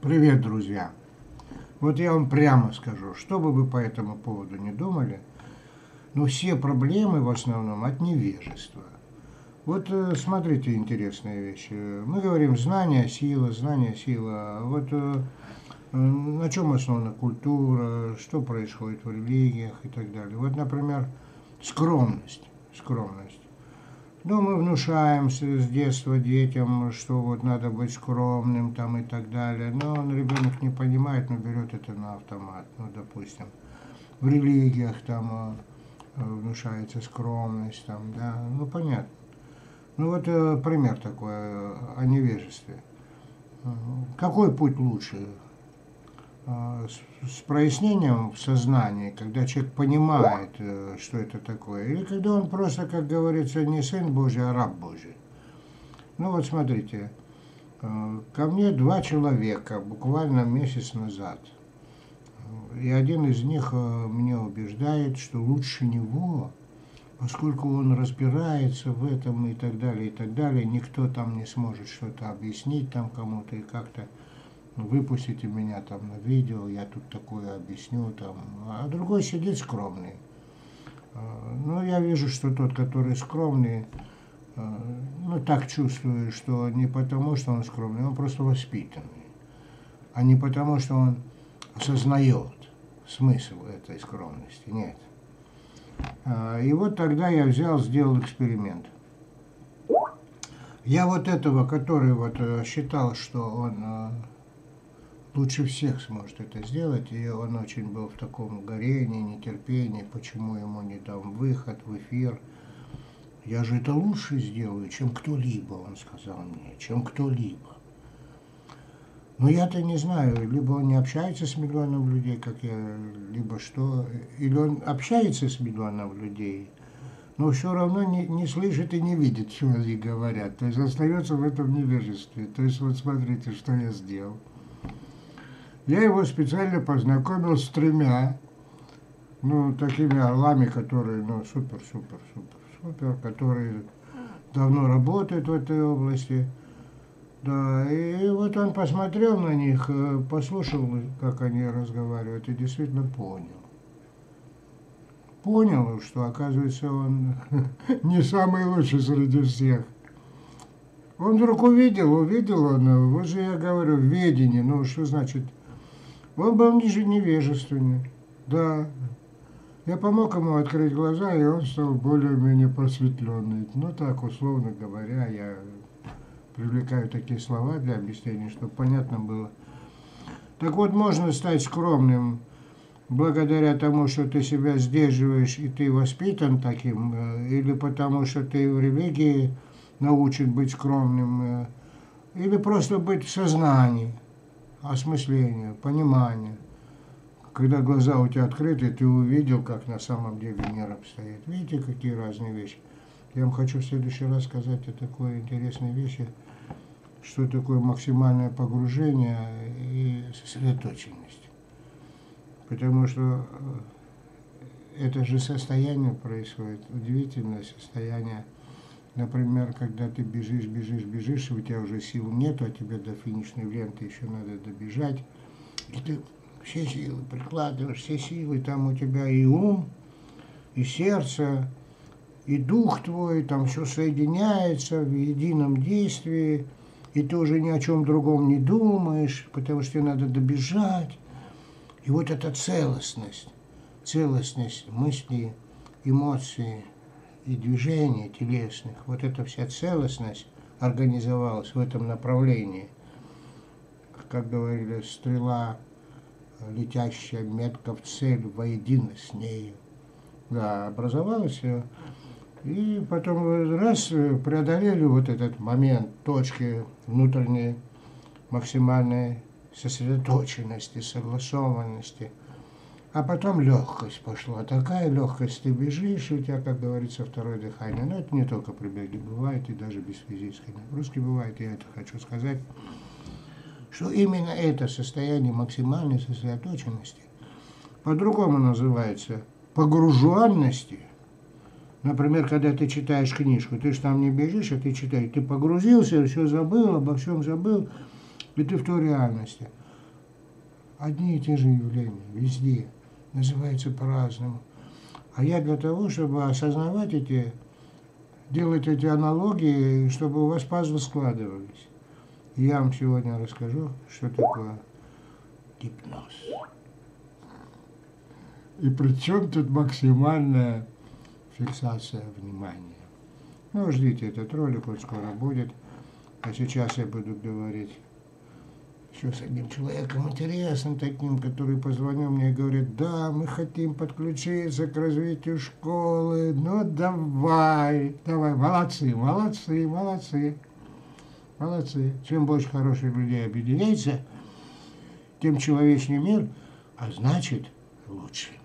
Привет, друзья! Вот я вам прямо скажу, что бы вы по этому поводу не думали, но все проблемы в основном от невежества. Вот смотрите, интересные вещи. Мы говорим знание, сила. Вот на чем основана культура, что происходит в религиях и так далее. Вот, например, скромность. Ну, мы внушаем с детства детям, что вот надо быть скромным там и так далее. Но он, ребенок, не понимает, но берет это на автомат. Ну, допустим, в религиях там внушается скромность, там, да, ну, понятно. Ну, вот пример такой о невежестве. Какой путь лучше? С прояснением в сознании, когда человек понимает, что это такое, или когда он просто, как говорится, не сын Божий, а раб Божий. Ну вот смотрите, ко мне два человека буквально месяц назад, и один из них мне убеждает, что лучше него, поскольку он разбирается в этом и так далее, никто там не сможет что-то объяснить там кому-то и как-то. Выпустите меня там на видео, я тут такое объясню там. А другой сидит скромный. Но я вижу, что тот, который скромный, ну так чувствую, что не потому, что он скромный, он просто воспитанный. А не потому, что он осознает смысл этой скромности. Нет. И вот тогда я взял, сделал эксперимент. Я вот этого, который вот считал, что он лучше всех сможет это сделать, и он очень был в таком горении, нетерпении, почему ему не дам выход в эфир. Я же это лучше сделаю, чем кто-либо, он сказал мне, чем кто-либо. Но я-то не знаю, либо он не общается с миллионом людей, как я, либо что, или он общается с миллионом людей, но все равно не слышит и не видит, что они говорят, то есть остается в этом невежестве. То есть вот смотрите, что я сделал. Я его специально познакомил с тремя, ну, такими орлами, которые, ну, супер, которые давно работают в этой области. Да, и вот он посмотрел на них, послушал, как они разговаривают, и действительно понял. Понял, что, оказывается, он не самый лучший среди всех. Он вдруг увидел он, вот же я говорю, ведение, ну, что значит... Он был ниже невежественный, да. Я помог ему открыть глаза, и он стал более-менее просветленный. Ну так, условно говоря, я привлекаю такие слова для объяснения, чтобы понятно было. Так вот, можно стать скромным благодаря тому, что ты себя сдерживаешь, и ты воспитан таким, или потому, что ты в религии научен быть скромным, или просто быть в сознании. Осмысление, понимание. Когда глаза у тебя открыты, ты увидел, как на самом деле мир обстоит. Видите, какие разные вещи. Я вам хочу в следующий раз сказать о такой интересной вещи, что такое максимальное погружение и сосредоточенность. Потому что это же состояние происходит, удивительное состояние. Например, когда ты бежишь, у тебя уже сил нету, а тебе до финишной ленты еще надо добежать. И ты все силы прикладываешь, все силы, там у тебя и ум, и сердце, и дух твой, там все соединяется в едином действии, и ты уже ни о чем другом не думаешь, потому что тебе надо добежать. И вот эта целостность мыслей, эмоций и движений телесных, вот эта вся целостность организовалась в этом направлении. Как говорили, стрела, летящая метко в цель, воедино с нею. Да, образовалась, и потом раз преодолели вот этот момент точки внутренней максимальной сосредоточенности, согласованности. А потом легкость пошла. Такая легкость, ты бежишь, и у тебя, как говорится, второе дыхание. Но это не только при беге, бывает и даже без физической нагрузки бывает. Я это хочу сказать, что именно это состояние максимальной сосредоточенности, по-другому называется погруженности. Например, когда ты читаешь книжку, ты же там не бежишь, а ты читаешь. Ты погрузился, все забыл, обо всем забыл, и ты в той реальности. одни и те же явления, везде, называются по-разному. А я для того, чтобы осознавать эти, делать эти аналогии, чтобы у вас пазлы складывались. И я вам сегодня расскажу, что такое гипноз. И причем тут максимальная фиксация внимания. Ну, ждите этот ролик, он скоро будет. А сейчас я буду говорить еще с одним человеком интересным таким, который позвонил мне и говорит: да, мы хотим подключиться к развитию школы, ну давай, давай, молодцы, молодцы, молодцы, молодцы. Чем больше хороших людей объединяется, тем человечнее мир, а значит лучше.